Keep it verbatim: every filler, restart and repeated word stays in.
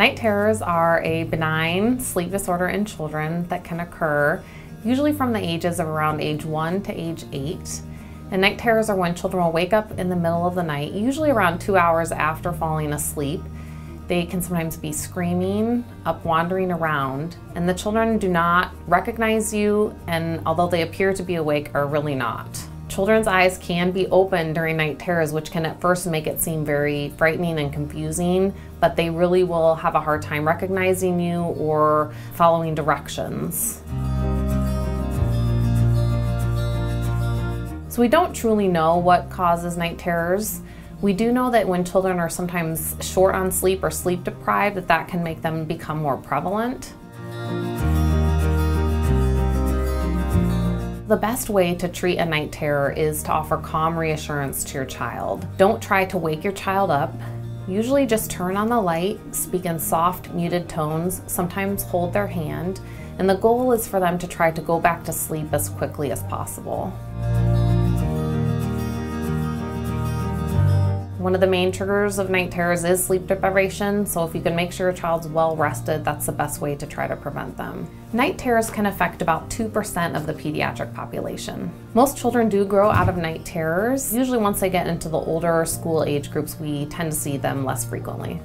Night terrors are a benign sleep disorder in children that can occur usually from the ages of around age one to age eight. And night terrors are when children will wake up in the middle of the night, usually around two hours after falling asleep. They can sometimes be screaming, up wandering around, and the children do not recognize you, and although they appear to be awake, are really not. Children's eyes can be open during night terrors, which can at first make it seem very frightening and confusing, but they really will have a hard time recognizing you or following directions. So we don't truly know what causes night terrors. We do know that when children are sometimes short on sleep or sleep deprived, that that can make them become more prevalent. The best way to treat a night terror is to offer calm reassurance to your child. Don't try to wake your child up. Usually just turn on the light, speak in soft, muted tones, sometimes hold their hand, and the goal is for them to try to go back to sleep as quickly as possible. One of the main triggers of night terrors is sleep deprivation, so if you can make sure your child's well rested, that's the best way to try to prevent them. Night terrors can affect about two percent of the pediatric population. Most children do grow out of night terrors. Usually once they get into the older school age groups, we tend to see them less frequently.